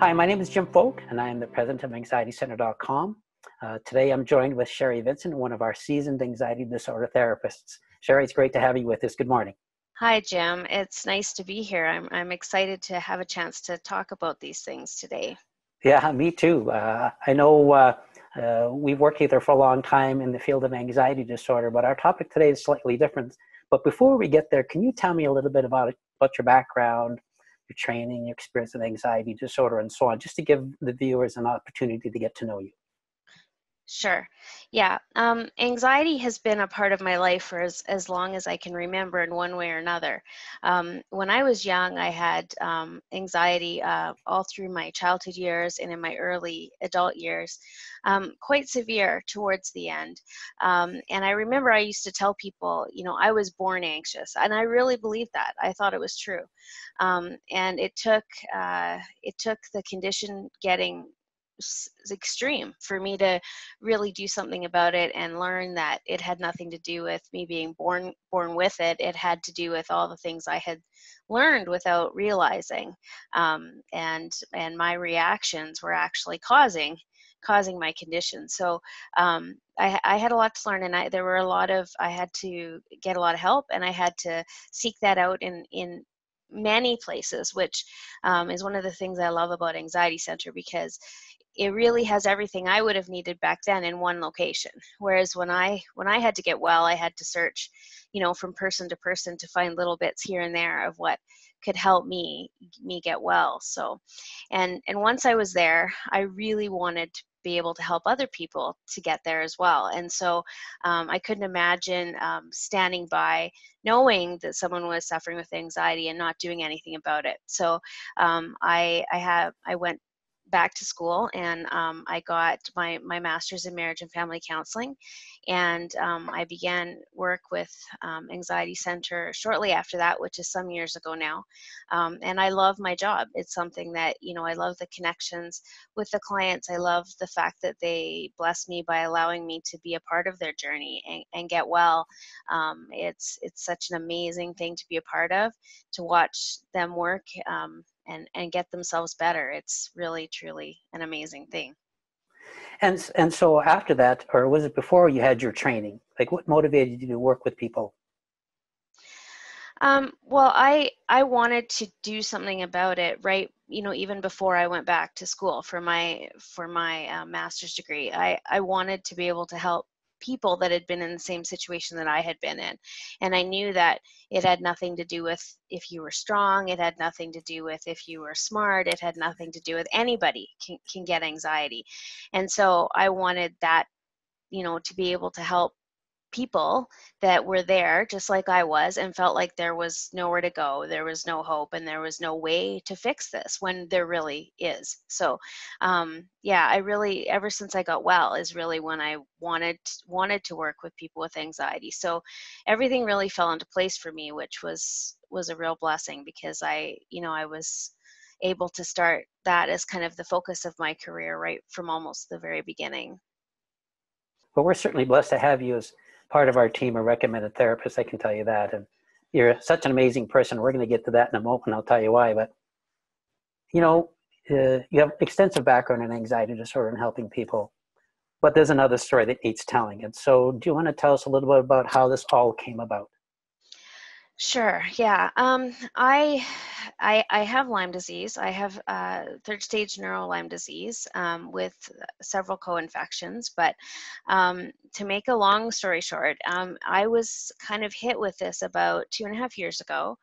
Hi, my name is Jim Folk, and I am the president of AnxietyCenter.com. Today I'm joined with Sherry Vincent, one of our seasoned anxiety disorder therapists. Sherry, it's great to have you with us. Good morning. Hi, Jim. It's nice to be here. I'm excited to have a chance to talk about these things today. Yeah, me too. I know we've worked together for a long time in the field of anxiety disorder, but our topic today is slightly different. But before we get there, can you tell me a little bit about your background, your training, your experience with anxiety disorder, and so on, just to give the viewers an opportunity to get to know you? Sure. Yeah. Anxiety has been a part of my life for as long as I can remember in one way or another. When I was young, I had anxiety all through my childhood years and in my early adult years, quite severe towards the end. And I remember I used to tell people, you know, I was born anxious, and I really believed that. I thought it was true. And it took the condition getting extreme for me to really do something about it and learn that it had nothing to do with me being born with it. It had to do with all the things I had learned without realizing, and my reactions were actually causing my condition. So I had a lot to learn, and I had to get a lot of help, and I had to seek that out in many places, which is one of the things I love about Anxiety Center, because it really has everything I would have needed back then in one location. Whereas when I had to get well, I had to search, you know, from person to person to find little bits here and there of what could help me get well. So, and once I was there, I really wanted to be able to help other people to get there as well. And so I couldn't imagine standing by knowing that someone was suffering with anxiety and not doing anything about it. So I went back to school, and I got my master's in marriage and family counseling, and I began work with Anxiety Center shortly after that, which is some years ago now. And I love my job. It's something that, you know, I love the connections with the clients. I love the fact that they bless me by allowing me to be a part of their journey and get well. It's such an amazing thing to be a part of, to watch them work and get themselves better. It's really, truly an amazing thing. And so after that, or was it before you had your training? Like, what motivated you to work with people? Well, I wanted to do something about it, right? You know, even before I went back to school for my master's degree, I wanted to be able to help people that had been in the same situation that I had been in. And I knew that it had nothing to do with if you were strong, it had nothing to do with if you were smart, it had nothing to do with anybody can get anxiety. And so I wanted that, you know, to be able to help people that were there just like I was and felt like there was nowhere to go, there was no hope, and there was no way to fix this when there really is. So yeah, I really, ever since I got well is really when I wanted to work with people with anxiety. So everything really fell into place for me, which was a real blessing, because I was able to start that as kind of the focus of my career right from almost the very beginning. Well, we're certainly blessed to have you as part of our team, a recommended therapist, I can tell you that. And you're such an amazing person. We're going to get to that in a moment. I'll tell you why. But, you know, you have extensive background in anxiety disorder and helping people. But there's another story that needs telling. And so do you want to tell us a little bit about how this all came about? Sure. Yeah. I have Lyme disease. I have third stage neuro Lyme disease with several co-infections. But to make a long story short, I was kind of hit with this about 2.5 years ago.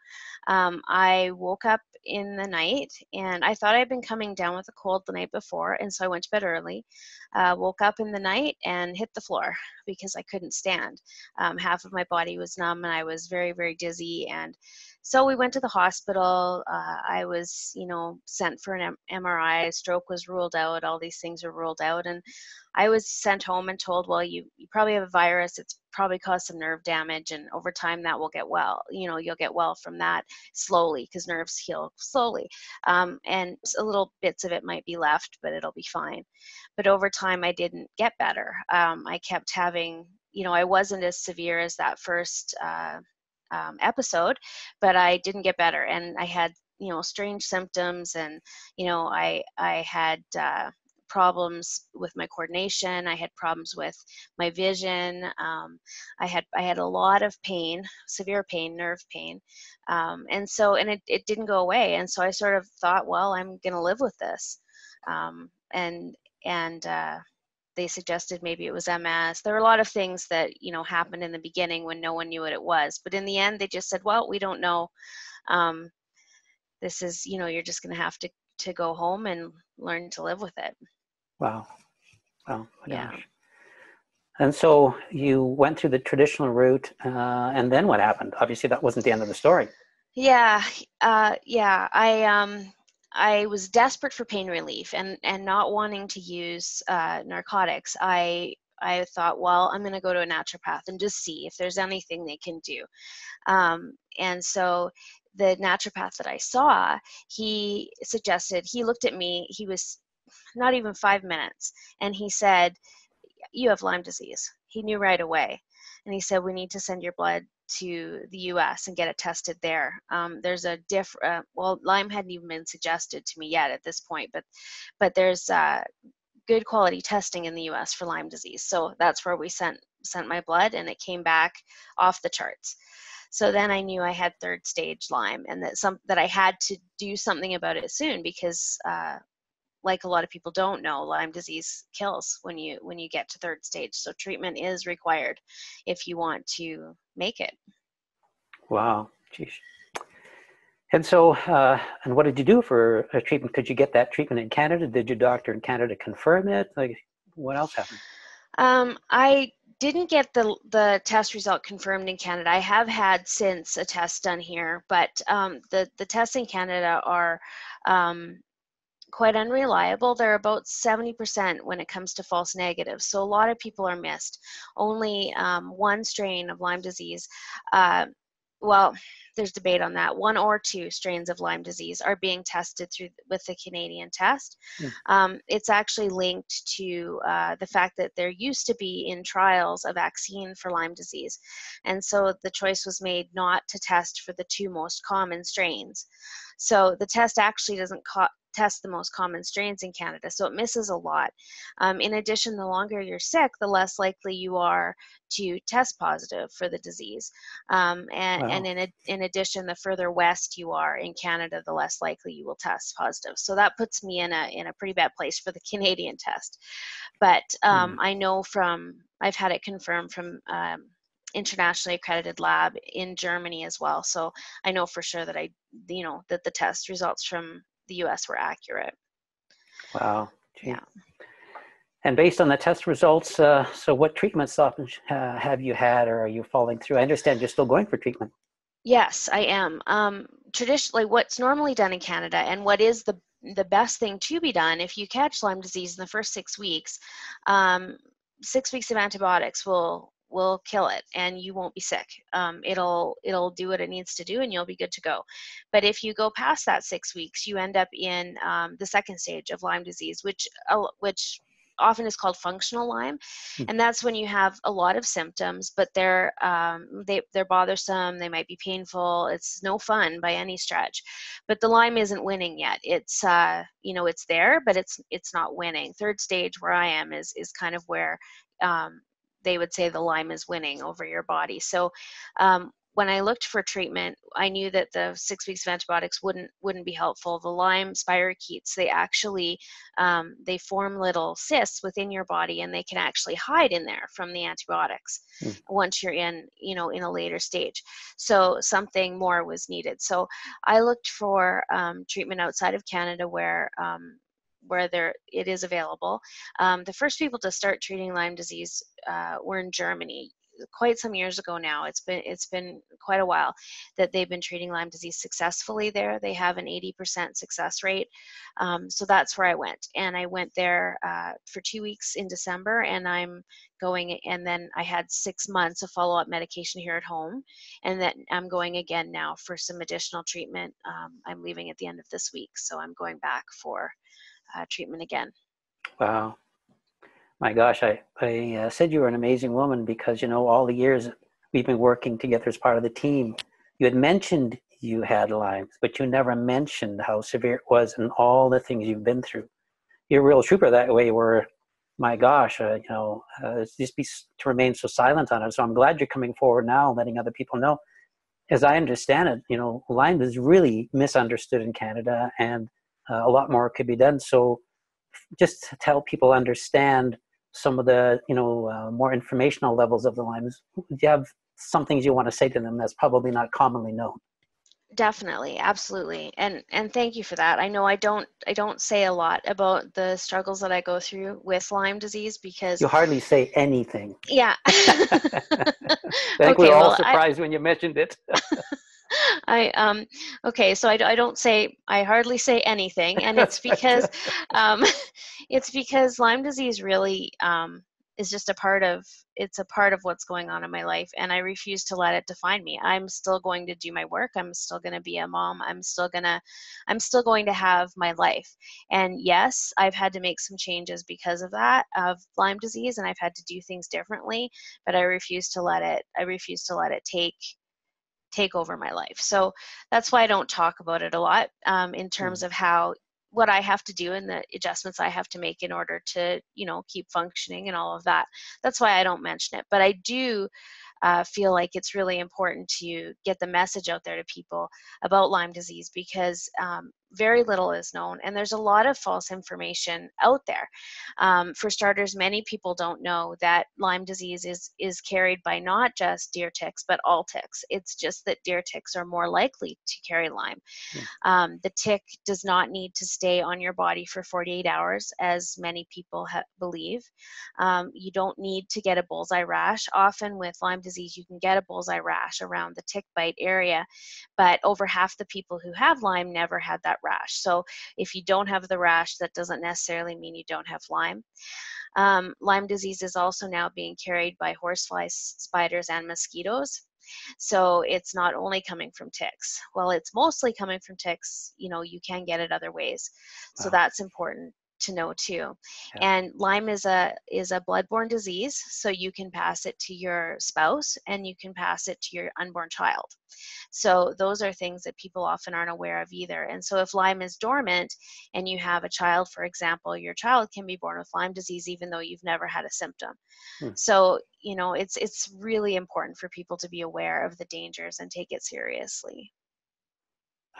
I woke up in the night, and I thought I'd been coming down with a cold the night before, and so I went to bed early, woke up in the night and hit the floor because I couldn't stand. Half of my body was numb, and I was very, very dizzy. And so we went to the hospital. I was, you know, sent for an MRI. Stroke was ruled out. All these things were ruled out. And I was sent home and told, well, you probably have a virus. It's probably caused some nerve damage. And over time, that will get well. You know, you'll get well from that slowly, because nerves heal slowly. And a little bits of it might be left, but it'll be fine. But over time, I didn't get better. I kept having, you know, I wasn't as severe as that first episode, but I didn't get better, and I had you know, strange symptoms, and, you know, I had problems with my coordination. I had problems with my vision. I had a lot of pain, severe pain, nerve pain. And it didn't go away. And so I sort of thought, well, I'm going to live with this. They suggested maybe it was MS. There were a lot of things that, you know, happened in the beginning when no one knew what it was. But in the end, they just said, well, we don't know. This is, you know, you're just going to have to go home and learn to live with it. Wow. Oh, yeah. Gosh. And so you went through the traditional route, and then what happened? Obviously, that wasn't the end of the story. Yeah. I was desperate for pain relief, and not wanting to use narcotics. I thought, well, I'm going to go to a naturopath and just see if there's anything they can do. And so the naturopath that I saw, he suggested, he looked at me, he was not even 5 minutes, and he said, you have Lyme disease. He knew right away. And he said, we need to send your blood to the U.S. and get it tested there. There's a well, Lyme hadn't even been suggested to me yet at this point, but there's good quality testing in the U.S. for Lyme disease. So that's where we sent my blood, and it came back off the charts. So then I knew I had third stage Lyme, and that I had to do something about it soon, because like a lot of people don't know, Lyme disease kills when you get to third stage. So treatment is required if you want to make it. Wow. Jeez. And so, and what did you do for a treatment? Could you get that treatment in Canada? Did your doctor in Canada confirm it? Like, what else happened? I didn't get the test result confirmed in Canada. I have had since a test done here, but the tests in Canada are quite unreliable. They're about 70% when it comes to false negatives. So a lot of people are missed. Only one strain of Lyme disease, well, there's debate on that. One or two strains of Lyme disease are being tested with the Canadian test. Mm. It's actually linked to the fact that there used to be in trials a vaccine for Lyme disease. And so the choice was made not to test for the two most common strains. So the test actually doesn't test the most common strains in Canada, so it misses a lot. In addition, the longer you're sick, the less likely you are to test positive for the disease. And in addition, the further west you are in Canada, the less likely you will test positive. So that puts me in a pretty bad place for the Canadian test. But I know I've had it confirmed from internationally accredited lab in Germany as well. So I know for sure that that the test results from the U.S. were accurate. Wow. Gee. Yeah. And based on the test results, so what treatments often have you had, or are you falling through? I understand you're still going for treatment. Yes, I am. Traditionally, what's normally done in Canada, and what is the best thing to be done if you catch Lyme disease in the first 6 weeks, 6 weeks of antibiotics will kill it, and you won't be sick. It'll do what it needs to do, and you'll be good to go. But if you go past that 6 weeks, you end up in the second stage of Lyme disease, which often is called functional Lyme. And that's when you have a lot of symptoms, but they're bothersome. They might be painful. It's no fun by any stretch, but the Lyme isn't winning yet. It's, it's there, but it's not winning. Third stage, where I am, is kind of where, they would say the Lyme is winning over your body. So when I looked for treatment, I knew that the 6 weeks of antibiotics wouldn't be helpful. The Lyme spirochetes, they actually, they form little cysts within your body, and they can actually hide in there from the antibiotics once you're in a later stage. So something more was needed. So I looked for treatment outside of Canada where it is available. The first people to start treating Lyme disease were in Germany quite some years ago now. It's been quite a while that they've been treating Lyme disease successfully there. They have an 80% success rate. So that's where I went. And I went there for 2 weeks in December, and I'm going, and then I had 6 months of follow-up medication here at home, and then I'm going again now for some additional treatment. I'm leaving at the end of this week, so I'm going back for treatment again. Wow. My gosh, I said you were an amazing woman, because, you know, all the years we've been working together as part of the team, you had mentioned you had Lyme, but you never mentioned how severe it was and all the things you've been through. You're a real trooper that way, where, my gosh, just to remain so silent on it. So I'm glad you're coming forward now, letting other people know. As I understand it, you know, Lyme is really misunderstood in Canada, and a lot more could be done. So just to help people understand some of the, you know, more informational levels of the Lyme, do you have some things you want to say to them that's probably not commonly known? Definitely, absolutely, and thank you for that. I know I don't say a lot about the struggles that I go through with Lyme disease, because you hardly say anything. Yeah. I think we were all surprised when you mentioned it. I hardly say anything, and it's because Lyme disease really is just a part of what's going on in my life, and I refuse to let it define me. I'm still going to do my work. I'm still going to be a mom. I'm still going to have my life. And yes, I've had to make some changes because of that, of Lyme disease, and I've had to do things differently, but I refuse to let it take over my life. So that's why I don't talk about it a lot, in terms of what I have to do and the adjustments I have to make in order to, you know, keep functioning and all of that. That's why I don't mention it. But I do feel like it's really important to get the message out there to people about Lyme disease, because very little is known, and there's a lot of false information out there. For starters, many people don't know that Lyme disease is carried by not just deer ticks, but all ticks. It's just that deer ticks are more likely to carry Lyme. The tick does not need to stay on your body for 48 hours, as many people believe. You don't need to get a bullseye rash. Often with Lyme disease, you can get a bullseye rash around the tick bite area, but over half the people who have Lyme never had that rash. So if you don't have the rash, that doesn't necessarily mean you don't have Lyme. Lyme disease is also now being carried by horseflies, spiders, and mosquitoes. So it's not only coming from ticks. Well, it's mostly coming from ticks. You know, you can get it other ways. So that's important to know too. Yeah. And Lyme is a bloodborne disease, so you can pass it to your spouse, and you can pass it to your unborn child. So those are things that people often aren't aware of either. And so if Lyme is dormant and you have a child, for example, your child can be born with Lyme disease even though you've never had a symptom. So, you know, it's really important for people to be aware of the dangers and take it seriously.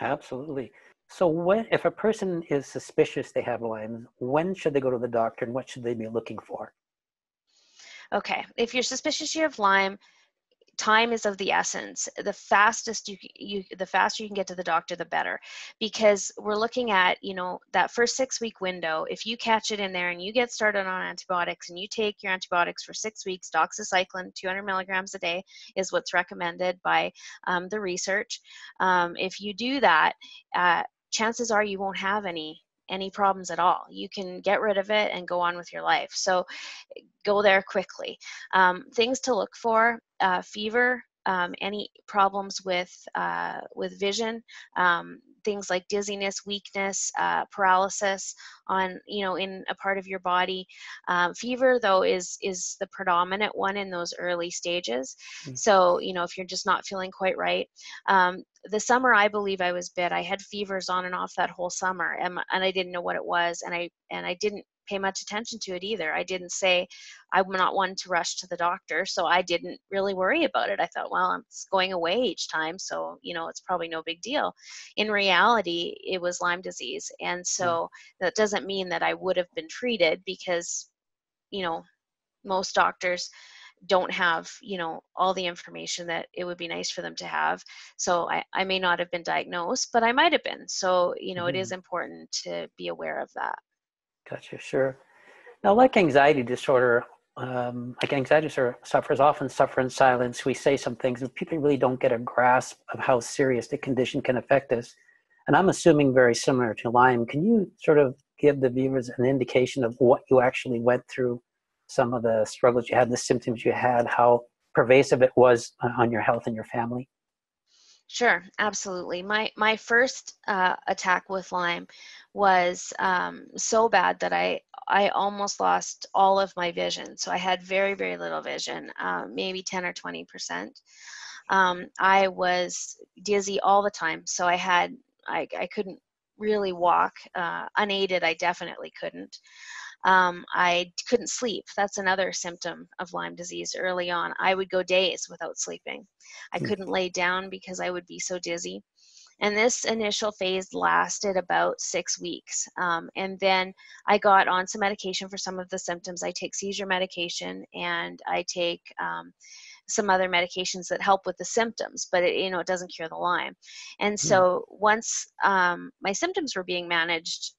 Absolutely. So if a person is suspicious they have Lyme, when should they go to the doctor, and what should they be looking for? Okay, if you're suspicious you have Lyme, time is of the essence. The fastest the faster you can get to the doctor, the better, because we're looking at, you know, that first 6-week window. If you catch it in there and you get started on antibiotics and you take your antibiotics for 6 weeks, doxycycline 200 milligrams a day is what's recommended by the research. If you do that, chances are you won't have any problems at all. You can get rid of it and go on with your life. So go there quickly. Things to look for, fever, any problems with vision, things like dizziness, weakness, paralysis on, you know, in a part of your body. Fever though is the predominant one in those early stages. So, you know, if you're just not feeling quite right, the summer I believe I was bit, I had fevers on and off that whole summer, and I didn't know what it was, and I didn't pay much attention to it either. I didn't say, I'm not one to rush to the doctor, so I didn't really worry about it. I thought, well, it's going away each time, so, you know, it's probably no big deal. In reality, it was Lyme disease, and so that doesn't mean that I would have been treated, because, you know, most doctors don't have, you know, all the information that it would be nice for them to have. So I may not have been diagnosed, but I might have been. So, you know, it is important to be aware of that. Gotcha, sure. Now, like anxiety disorder, suffers in silence. We say some things, and people really don't get a grasp of how serious the condition can affect us. And I'm assuming very similar to Lyme. Can you sort of give the viewers an indication of what you actually went through, some of the struggles you had, the symptoms you had, how pervasive it was on your health and your family? Sure, absolutely. My first attack with Lyme was so bad that I almost lost all of my vision. So I had very, very little vision, maybe 10 or 20%. I was dizzy all the time. So I had, I couldn't really walk. Unaided, I definitely couldn't. I couldn't sleep. That's another symptom of Lyme disease early on. I would go days without sleeping. I couldn't lay down because I would be so dizzy. And this initial phase lasted about 6 weeks. And then I got on some medication for some of the symptoms. I take seizure medication and I take some other medications that help with the symptoms, but it, you know, it doesn't cure the Lyme. And so once my symptoms were being managed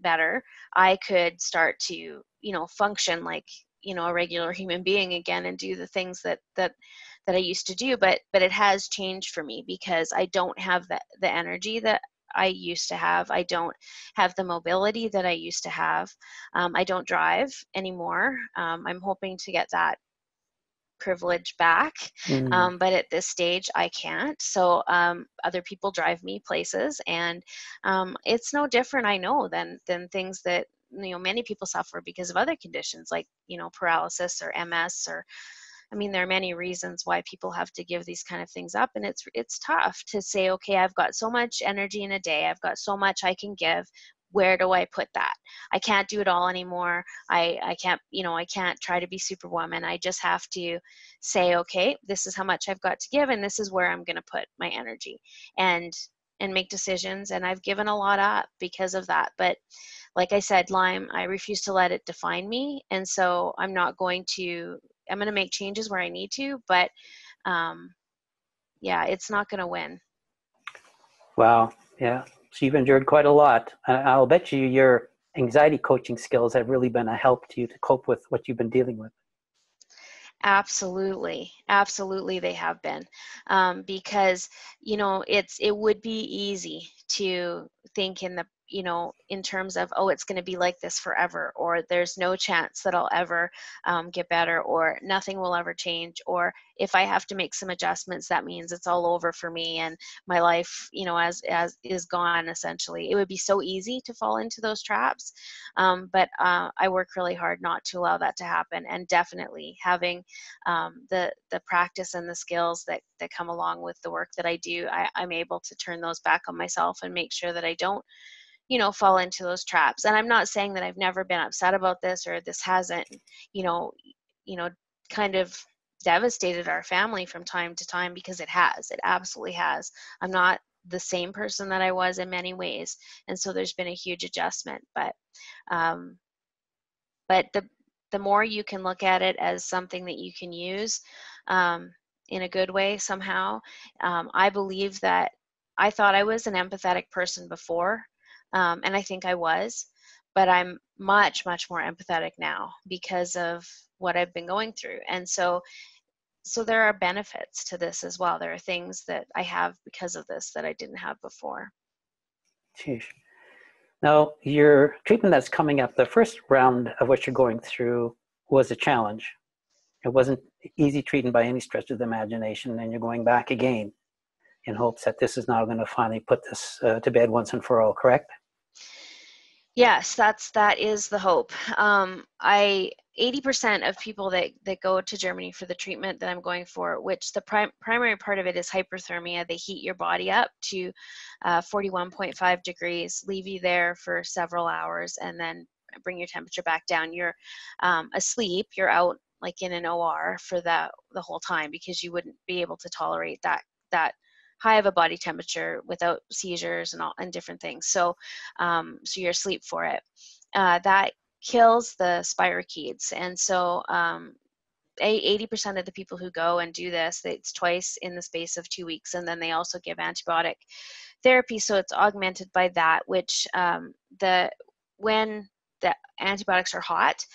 better, I could start to, you know, function like, you know, a regular human being again and do the things that I used to do, but it has changed for me because I don't have the energy that I used to have. I don't have the mobility that I used to have. I don't drive anymore. I'm hoping to get that privilege back. But at this stage I can't. So other people drive me places, and it's no different, I know, than things that, you know, many people suffer because of other conditions like, you know, paralysis or MS or, I mean, there are many reasons why people have to give these kind of things up. And it's tough to say, okay, I've got so much energy in a day. I've got so much I can give. Where do I put that? I can't do it all anymore. I can't, you know, I can't try to be Superwoman. I just have to say, okay, this is how much I've got to give, and this is where I'm going to put my energy and make decisions. And I've given a lot up because of that. But like I said, Lyme, I refuse to let it define me. And so I'm going to make changes where I need to, but yeah, it's not going to win. Wow. Yeah. So you've endured quite a lot. I'll bet you your anxiety coaching skills have really been a help to you to cope with what you've been dealing with. Absolutely. Absolutely. They have been, because, you know, it would be easy to think in terms of, oh, it's going to be like this forever, or there's no chance that I'll ever get better, or nothing will ever change, or if I have to make some adjustments, that means it's all over for me and my life, you know, as is gone, essentially. It would be so easy to fall into those traps. I work really hard not to allow that to happen, and definitely having the practice and the skills that come along with the work that I do, I'm able to turn those back on myself and make sure that I don't, you know, fall into those traps. And I'm not saying that I've never been upset about this, or this hasn't, you know, kind of devastated our family from time to time, because it has. It absolutely has. I'm not the same person that I was in many ways, and so there's been a huge adjustment. But the more you can look at it as something that you can use in a good way somehow, I believe that I thought I was an empathetic person before. And I think I was, but I'm much, much more empathetic now because of what I've been going through. And so there are benefits to this as well. There are things that I have because of this that I didn't have before. Sheesh. Now, your treatment that's coming up, the first round of what you're going through was a challenge. It wasn't easy treatment by any stretch of the imagination, and you're going back again in hopes that this is now going to finally put this to bed once and for all, correct? Yes, that is the hope. 80% of people that go to Germany for the treatment that I'm going for, which the primary part of it is hyperthermia. They heat your body up to 41.5 degrees, leave you there for several hours, and then bring your temperature back down. You're asleep, you're out like in an OR for the whole time, because you wouldn't be able to tolerate that high of a body temperature without seizures and different things. So you're asleep for it. That kills the spirochetes. And so 80% of the people who go and do this, it's twice in the space of 2 weeks. And then they also give antibiotic therapy. So it's augmented by that, which when the antibiotics are hot,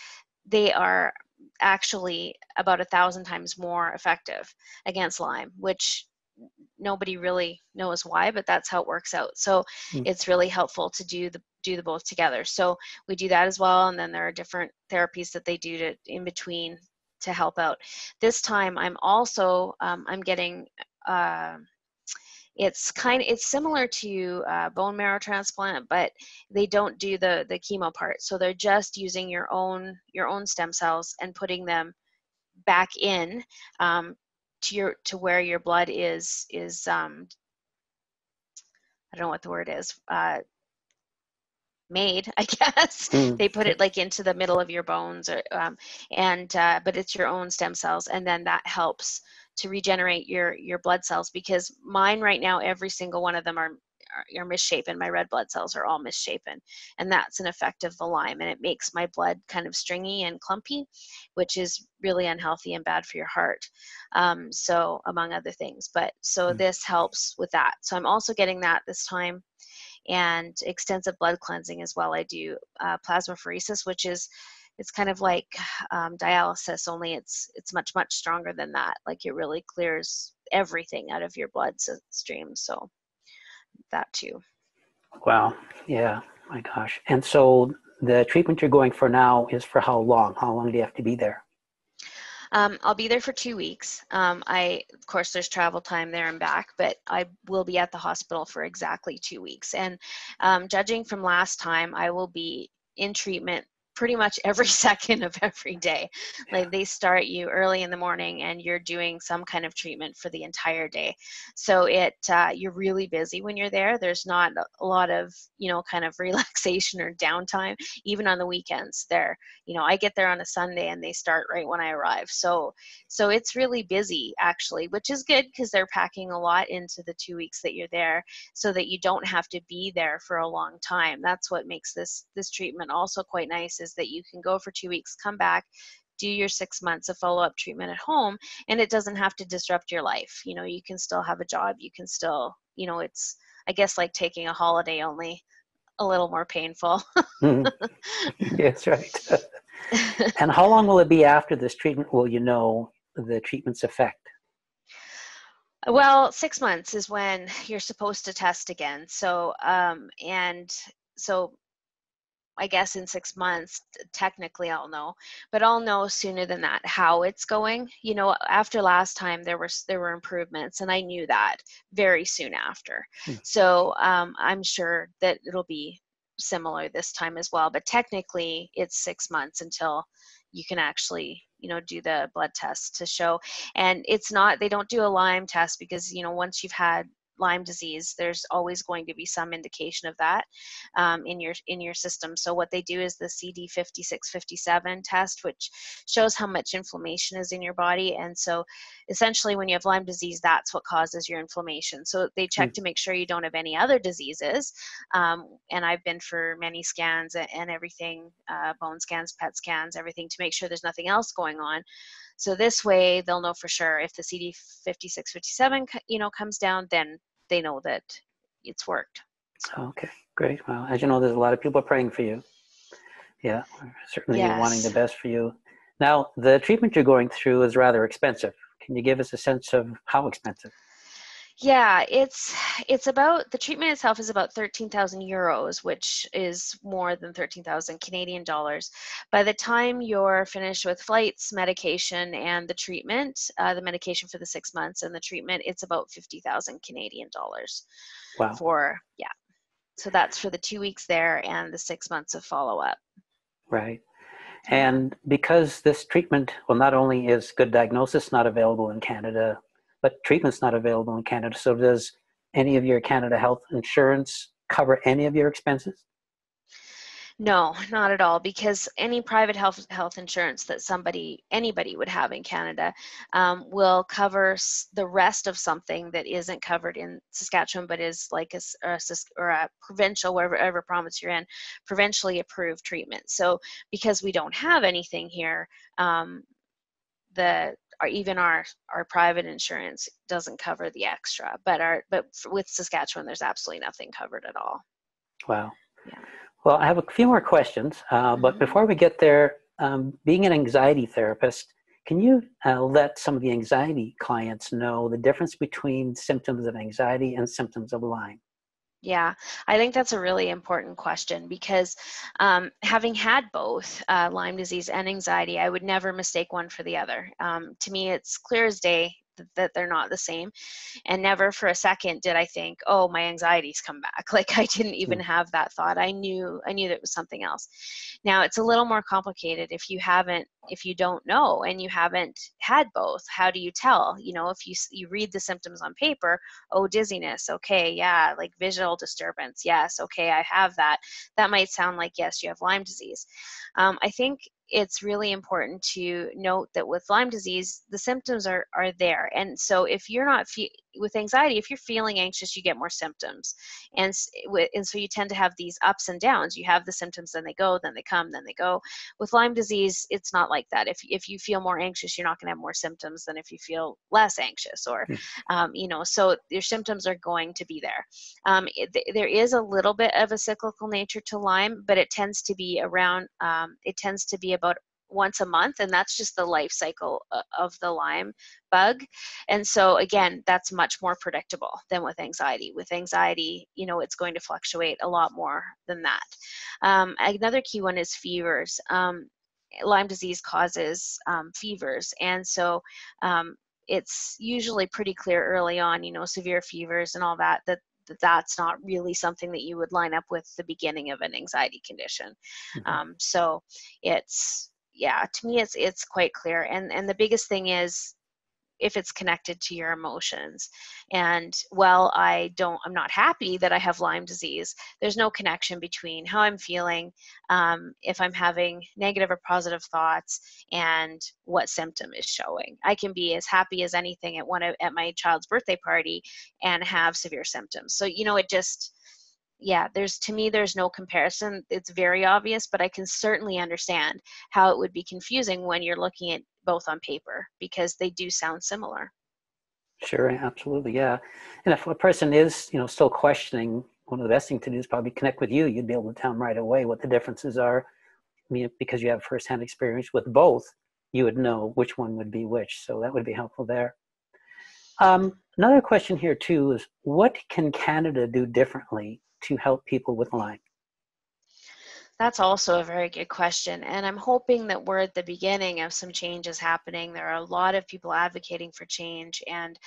they are actually about 1,000 times more effective against Lyme, which nobody really knows why, but that's how it works out. So it's really helpful to do the both together. So we do that as well. And then there are different therapies that they do in between to help out. This time I'm also, I'm getting, it's similar to bone marrow transplant, but they don't do the chemo part. So they're just using your own stem cells and putting them back in, to where your blood is I don't know what the word is, made, I guess. They put it like into the middle of your bones, or but it's your own stem cells, and then that helps to regenerate your blood cells, because mine right now, every single one of them are misshapen. My red blood cells are all misshapen, and that's an effect of the Lyme, and it makes my blood kind of stringy and clumpy, which is really unhealthy and bad for your heart. So among other things, but so this helps with that. So I'm also getting that this time, and extensive blood cleansing as well. I do plasmapheresis, which is, it's kind of like dialysis, only it's much, much stronger than that. Like it really clears everything out of your blood stream. So that too. Wow. Yeah. My gosh. And so the treatment you're going for now is for how long? How long do you have to be there? I'll be there for 2 weeks. Of course, there's travel time there and back, but I will be at the hospital for exactly 2 weeks. And judging from last time, I will be in treatment pretty much every second of every day. Like they start you early in the morning and you're doing some kind of treatment for the entire day. So you're really busy when you're there. There's not a lot of, kind of relaxation or downtime, even on the weekends there. I get there on a Sunday and they start right when I arrive. So it's really busy actually, which is good because they're packing a lot into the 2 weeks that you're there so that you don't have to be there for a long time. That's what makes this treatment also quite nice, is that you can go for 2 weeks, come back, do your 6 months of follow-up treatment at home, and it doesn't have to disrupt your life. You can still have a job. You can still, it's, I guess, like taking a holiday, only a little more painful. Yes, right. And how long will it be after this treatment? Will you know the treatment's effect? Well, 6 months is when you're supposed to test again. So, I guess in 6 months, technically I'll know, but I'll know sooner than that how it's going. After last time there were improvements, and I knew that very soon after. So I'm sure that it'll be similar this time as well, but technically it's 6 months until you can actually, do the blood test to show. And it's not, they don't do a Lyme test because, once you've had Lyme disease, there's always going to be some indication of that in your system. So what they do is the CD5657 test, which shows how much inflammation is in your body. And so essentially when you have Lyme disease, that's what causes your inflammation. So they check to make sure you don't have any other diseases. And I've been for many scans and everything, bone scans, PET scans, everything, to make sure there's nothing else going on. So this way they'll know for sure if the CD5657, comes down, then they know that it's worked. So. Okay, great. Well, as you know, there's a lot of people praying for you. Yeah, certainly wanting the best for you. Now, the treatment you're going through is rather expensive. Can you give us a sense of how expensive? Yeah, it's about, the treatment itself is about 13,000 euros, which is more than 13,000 Canadian dollars. By the time you're finished with flights, medication, and the treatment, the medication for the 6 months and the treatment, it's about 50,000 Canadian dollars. Wow. So that's for the 2 weeks there and the 6 months of follow-up. Right. And because this treatment, well, not only is good diagnosis not available in Canada, but treatment's not available in Canada. So does any of your Canada Health insurance cover any of your expenses? No, not at all, because any private health insurance that anybody would have in Canada will cover the rest of something that isn't covered in Saskatchewan, but is like a provincial, wherever province you're in, provincially approved treatment. So because we don't have anything here, even our private insurance doesn't cover the extra, but with Saskatchewan, there's absolutely nothing covered at all. Wow. Yeah. Well, I have a few more questions, but before we get there, being an anxiety therapist, can you let some of the anxiety clients know the difference between symptoms of anxiety and symptoms of Lyme? Yeah, I think that's a really important question because having had both Lyme disease and anxiety, I would never mistake one for the other. To me, it's clear as day that they're not the same. And never for a second did I think, oh, my anxiety's come back. Like I didn't even have that thought. I knew that it was something else. Now, it's a little more complicated if you haven't if you don't know and you haven't had both? How do you tell? You know, if you read the symptoms on paper, oh, dizziness, okay, yeah, like visual disturbance, yes, okay, I have that. That might sound like, yes, you have Lyme disease. I think it's really important to note that with Lyme disease, the symptoms are there. And so if you're not, with anxiety, if you're feeling anxious, you get more symptoms. And so you tend to have these ups and downs. You have the symptoms, then they go, then they come, then they go. With Lyme disease, it's not like that. If you feel more anxious, you're not going to have more symptoms than if you feel less anxious or, you know, so your symptoms are going to be there. There is a little bit of a cyclical nature to Lyme, but it tends to be around, it tends to be about once a month, and that's just the life cycle of the Lyme bug. And so again, that's much more predictable than with anxiety. With anxiety, you know, it's going to fluctuate a lot more than that. Another key one is fevers. Lyme disease causes fevers, and so it's usually pretty clear early on, you know, severe fevers and all that, that's not really something that you would line up with the beginning of an anxiety condition. Mm-hmm. So it's, yeah, to me, it's quite clear. And the biggest thing is if it's connected to your emotions. And while I'm not happy that I have Lyme disease, there's no connection between how I'm feeling, if I'm having negative or positive thoughts, and what symptom is showing. I can be as happy as anything at my child's birthday party and have severe symptoms. So, you know, it just, yeah, to me, there's no comparison. It's very obvious, but I can certainly understand how it would be confusing when you're looking at both on paper, because they do sound similar. Sure, absolutely, yeah. And if a person is, you know, still questioning, one of the best things to do is probably connect with you. You'd be able to tell them right away what the differences are. I mean, because you have firsthand experience with both, you would know which one would be which. So that would be helpful there. Another question here too is, what can Canada do differently to help people with Lyme? That's also a very good question. And I'm hoping that we're at the beginning of some changes happening. There are a lot of people advocating for change, and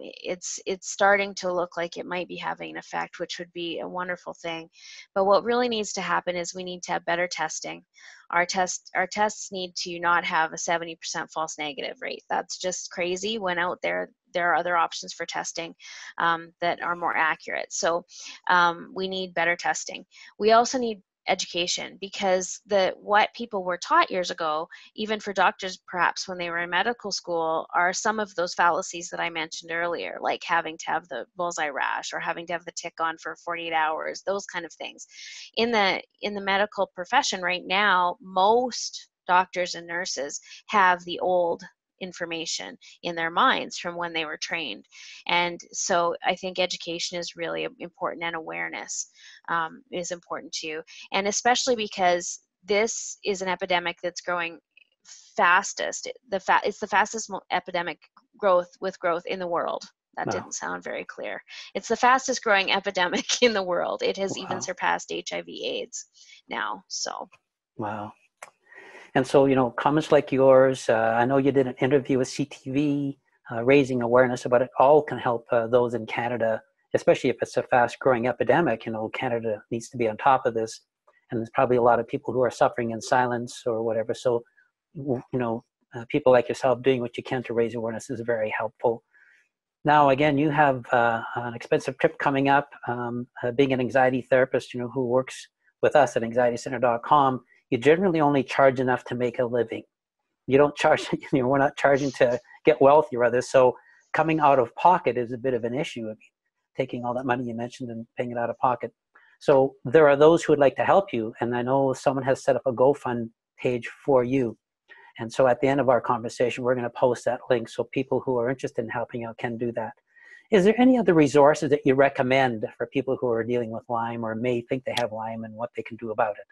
it's starting to look like it might be having an effect, which would be a wonderful thing. But what really needs to happen is we need to have better testing. Our tests need to not have a 70% false negative rate. That's just crazy when out there, there are other options for testing that are more accurate. So we need better testing. We also need education, because what people were taught years ago, even for doctors perhaps when they were in medical school, are some of those fallacies that I mentioned earlier, like having to have the bullseye rash or having to have the tick on for 48 hours, those kind of things. In the medical profession right now, most doctors and nurses have the old information in their minds from when they were trained. And so I think education is really important, and awareness is important too. And especially because this is an epidemic that's growing fastest. It's the fastest epidemic growth in the world. That didn't sound very clear. It's the fastest growing epidemic in the world. It has even surpassed HIV/AIDS now, so. Wow. And so, you know, comments like yours, I know you did an interview with CTV, raising awareness about it all can help those in Canada, especially if it's a fast growing epidemic. You know, Canada needs to be on top of this. And there's probably a lot of people who are suffering in silence or whatever. So, you know, people like yourself doing what you can to raise awareness is very helpful. Now, again, you have an expensive trip coming up. Being an anxiety therapist, you know, who works with us at AnxietyCenter.com, you generally only charge enough to make a living. You don't charge, you know, we're not charging to get wealthy, rather. So coming out of pocket is a bit of an issue. I mean, taking all that money you mentioned and paying it out of pocket. So there are those who would like to help you. And I know someone has set up a GoFund page for you. And so at the end of our conversation, we're going to post that link so people who are interested in helping out can do that. Is there any other resources that you recommend for people who are dealing with Lyme or may think they have Lyme and what they can do about it?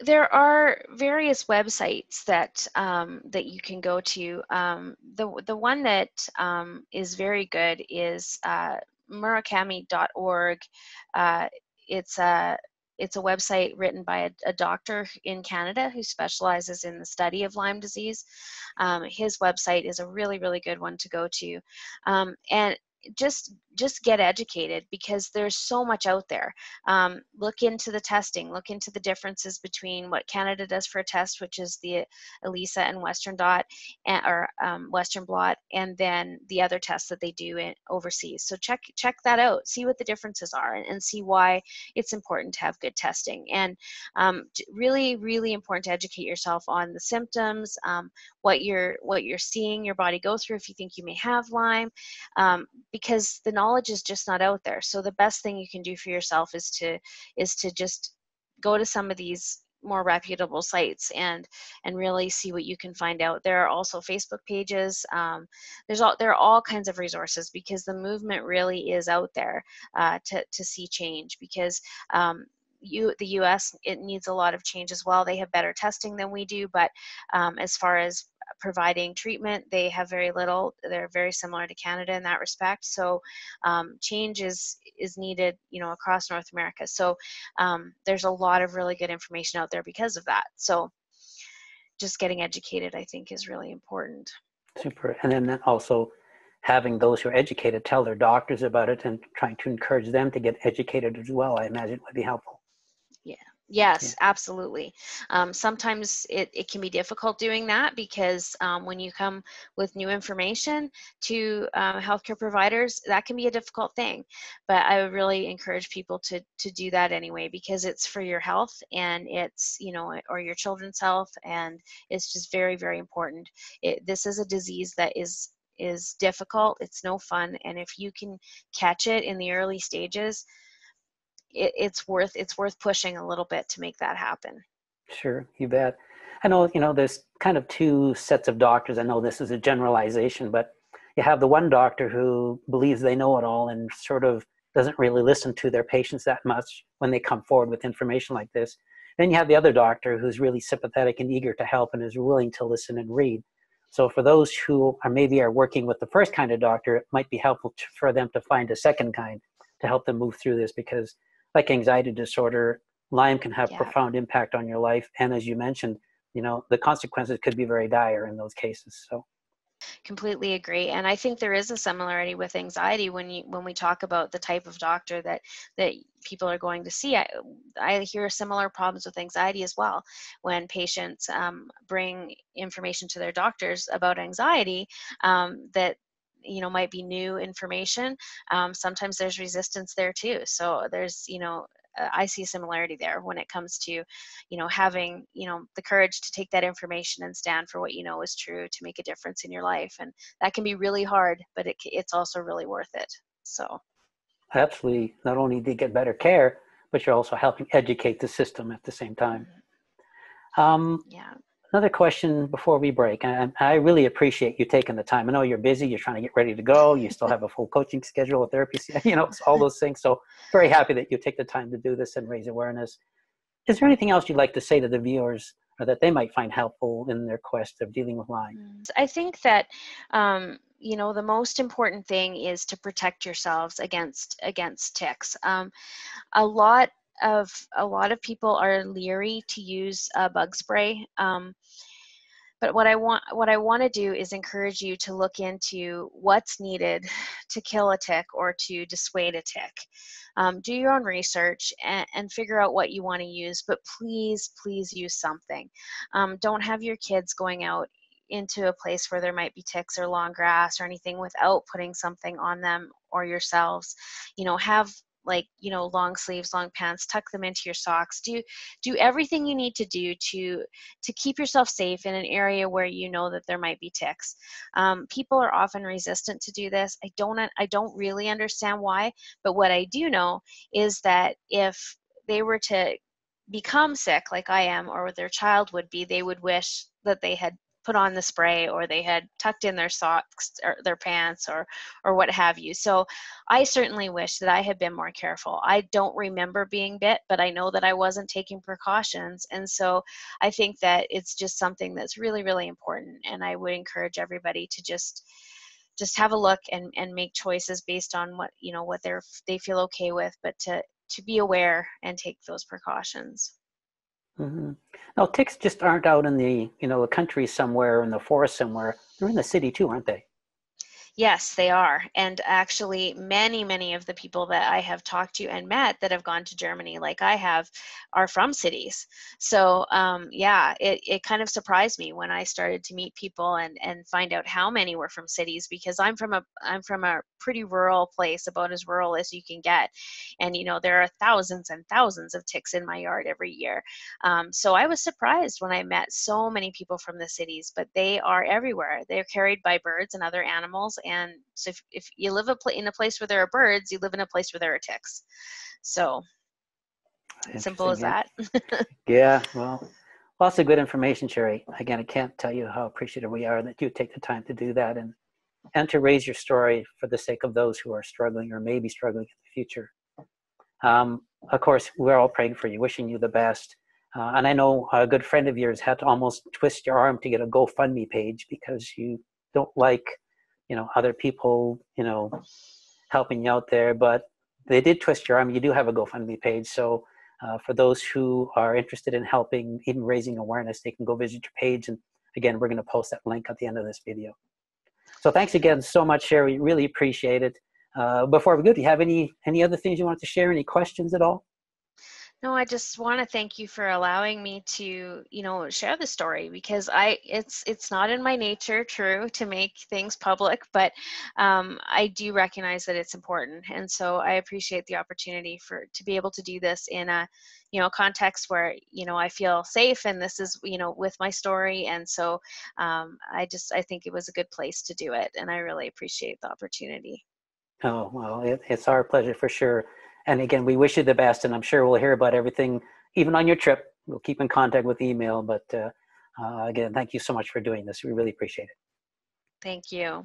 There are various websites that that you can go to. The one that is very good is murakami.org. It's a website written by a doctor in Canada who specializes in the study of Lyme disease. His website is a really, really good one to go to. And just get educated, because there's so much out there. Look into the testing, look into the differences between what Canada does for a test, which is the ELISA and Western dot, or Western blot, and then the other tests that they do overseas. So check that out, see what the differences are, and see why it's important to have good testing. And really, really important to educate yourself on the symptoms, what you're seeing your body go through if you think you may have Lyme, because the knowledge is just not out there. So the best thing you can do for yourself is to just go to some of these more reputable sites and really see what you can find out. There are also Facebook pages. There are all kinds of resources, because the movement really is out there to see change, because the U.S., it needs a lot of change as well. They have better testing than we do, but as far as providing treatment, they have very little. They're very similar to Canada in that respect. So change is needed, across North America. So there's a lot of really good information out there because of that. So just getting educated, I think, is really important. Super. And then also having those who are educated tell their doctors about it, and trying to encourage them to get educated as well, I imagine, would be helpful. Yeah. Yes, absolutely. Sometimes it can be difficult doing that, because when you come with new information to healthcare providers, that can be a difficult thing. But I would really encourage people to do that anyway, because it's for your health, and it's, or your children's health, and it's just very, very important. This is a disease that is difficult. It's no fun. And if you can catch it in the early stages, it's worth pushing a little bit to make that happen. Sure, you bet. I know, there's kind of two sets of doctors. I know this is a generalization, but you have the one doctor who believes they know it all and sort of doesn't really listen to their patients that much when they come forward with information like this. Then you have the other doctor who's really sympathetic and eager to help and is willing to listen and read. So for those who are working with the first kind of doctor, it might be helpful for them to find a second kind to help them move through this, because like anxiety disorder, Lyme can have profound impact on your life. And as you mentioned, the consequences could be very dire in those cases. So completely agree. And I think there is a similarity with anxiety when we talk about the type of doctor that people are going to see. I hear similar problems with anxiety as well. When patients bring information to their doctors about anxiety, that might be new information. Sometimes there's resistance there too. So there's, I see similarity there when it comes to, having, the courage to take that information and stand for what you know is true to make a difference in your life. And that can be really hard, but it's also really worth it. So absolutely. Not only do you get better care, but you're also helping educate the system at the same time. Another question before we break. I really appreciate you taking the time. I know you're busy. You're trying to get ready to go. You still have a full coaching schedule, a therapy, all those things. So very happy that you take the time to do this and raise awareness. Is there anything else you'd like to say to the viewers, or that they might find helpful in their quest of dealing with Lyme? I think that, the most important thing is to protect yourselves against ticks. A lot of people are leery to use bug spray, but what I want to do is encourage you to look into what's needed to kill a tick or to dissuade a tick. Do your own research and figure out what you want to use, but please use something. Don't have your kids going out into a place where there might be ticks or long grass or anything without putting something on them or yourselves. Have long sleeves, long pants, tuck them into your socks. Do everything you need to do to keep yourself safe in an area where you know that there might be ticks. People are often resistant to do this. I don't really understand why, but what I do know is that if they were to become sick like I am, or their child would be, they would wish that they had put on the spray, or they had tucked in their socks or their pants or what have you. So I certainly wish that I had been more careful. I don't remember being bit, but I know that I wasn't taking precautions. And so I think that it's just something that's really, really important. And I would encourage everybody to just have a look and make choices based on what, what they feel okay with, but to be aware and take those precautions. Mm-hmm. Now, ticks just aren't out in the, the country somewhere, in the forest somewhere. They're in the city too, aren't they? Yes, they are. And actually, many of the people that I have talked to and met that have gone to Germany, like I have, are from cities. So yeah, it kind of surprised me when I started to meet people and find out how many were from cities, because I'm from a pretty rural place, about as rural as you can get. And you know, there are thousands and thousands of ticks in my yard every year. So I was surprised when I met so many people from the cities, but they are everywhere. They're carried by birds and other animals. And so if you live in a place where there are birds, you live in a place where there are ticks. So simple as that. Yeah, well, lots of good information, Sherry. Again, I can't tell you how appreciative we are that you take the time to do that and to raise your story for the sake of those who are struggling or may be struggling in the future. Of course, we're all praying for you, wishing you the best. And I know a good friend of yours had to almost twist your arm to get a GoFundMe page because you don't like, you know, other people, you know, helping you out there. But they did twist your arm. You do have a GoFundMe page. So for those who are interested in helping, even raising awareness, they can go visit your page. And again, we're going to post that link at the end of this video. So thanks again so much, Sherry. Really appreciate it. Before we go, do you have any other things you want to share? Any questions at all? No, I just want to thank you for allowing me to, you know, share the story, because it's not in my nature, true, to make things public, but I do recognize that it's important, and so I appreciate the opportunity to be able to do this in a, you know, context where, you know, I feel safe, and this is, you know, with my story, and so I think it was a good place to do it, and I really appreciate the opportunity. Oh, well, it's our pleasure for sure. And again, we wish you the best, and I'm sure we'll hear about everything, even on your trip. We'll keep in contact with email, but again, thank you so much for doing this. We really appreciate it. Thank you.